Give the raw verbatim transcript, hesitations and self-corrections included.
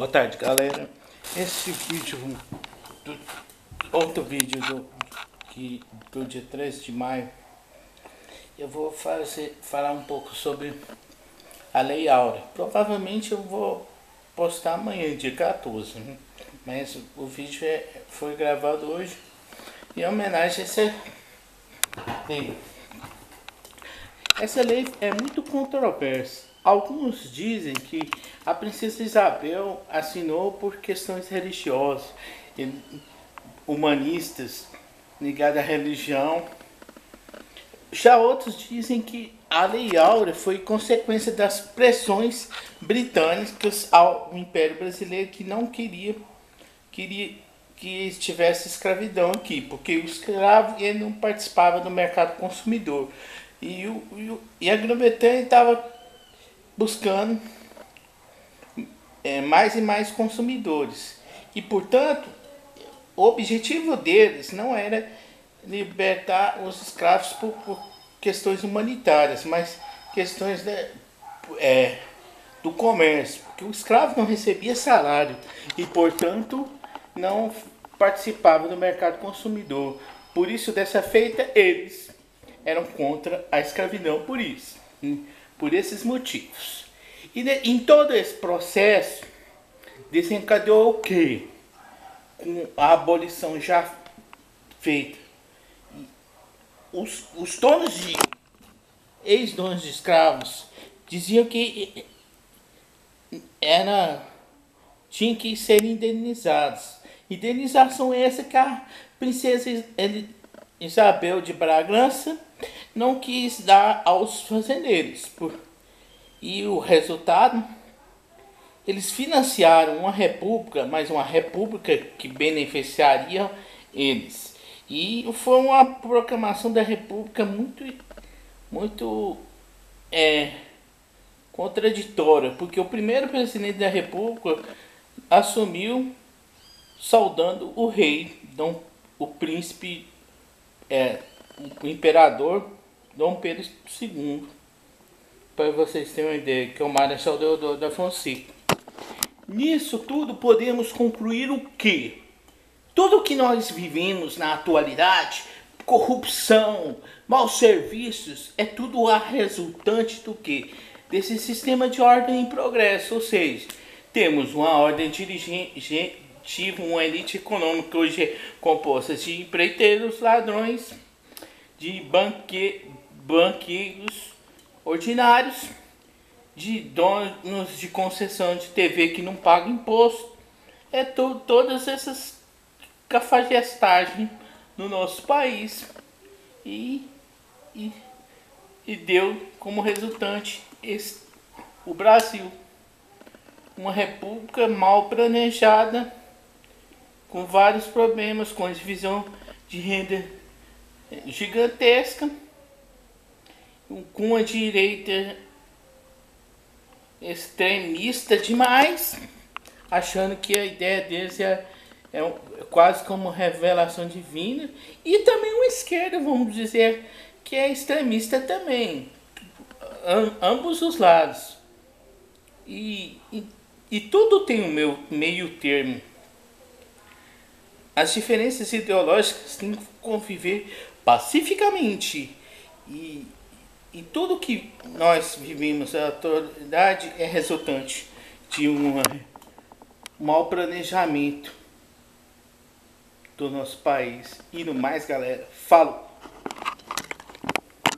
Boa tarde, galera. Esse vídeo do, outro vídeo do, que, do dia três de maio, eu vou fazer, falar um pouco sobre a Lei Áurea. Provavelmente eu vou postar amanhã, dia quatorze, né? Mas o vídeo é, foi gravado hoje em homenagem a essa lei. Essa lei é muito controversa. Alguns dizem que a princesa Isabel assinou por questões religiosas, humanistas, ligadas à religião. Já outros dizem que a Lei Áurea foi consequência das pressões britânicas ao Império Brasileiro, que não queria, queria que tivesse escravidão aqui, porque o escravo ele não participava do mercado consumidor. E, o, e, o, e a Grã-Bretanha estava buscando é, mais e mais consumidores. E, portanto, o objetivo deles não era libertar os escravos por, por questões humanitárias, mas questões da, é, do comércio. Porque o escravo não recebia salário e, portanto, não participava do mercado consumidor. Por isso, dessa feita, eles eram contra a escravidão por isso. Por esses motivos. E de, em todo esse processo, desencadeou o quê? Com a abolição já feita. Os, os donos de... ex-donos de escravos diziam que era, tinha que ser indenizados. Indenização essa que a princesa Isabel de Bragança não quis dar aos fazendeiros. Por... E o resultado? Eles financiaram uma república, mas uma república que beneficiaria eles. E foi uma proclamação da república muito, muito é, contraditória, porque o primeiro presidente da república assumiu saudando o rei, Dom, o príncipe... É, o imperador Dom Pedro segundo, para vocês terem uma ideia, que é o Marechal Deodoro da Fonseca. Nisso tudo podemos concluir o que? Tudo que nós vivemos na atualidade, corrupção, maus serviços, é tudo a resultante do que? Desse sistema de ordem em progresso, ou seja, temos uma ordem dirigitiva, uma elite econômica hoje é composta de empreiteiros, ladrões, de banque, banqueiros ordinários, de donos de concessão de T V que não pagam imposto. É to, todas essas cafajestagens no nosso país. E, e, e deu como resultante esse, o Brasil. Uma república mal planejada, com vários problemas, com a divisão de renda gigantesca, com a direita extremista demais, achando que a ideia deles é, é quase como revelação divina, e também uma esquerda, vamos dizer, que é extremista também, ambos os lados. E, e, e tudo tem o meu meio termo. As diferenças ideológicas têm que conviver pacificamente, e, e tudo que nós vivemos na atualidade é resultante de um mau planejamento do nosso país. E no mais, galera, falo!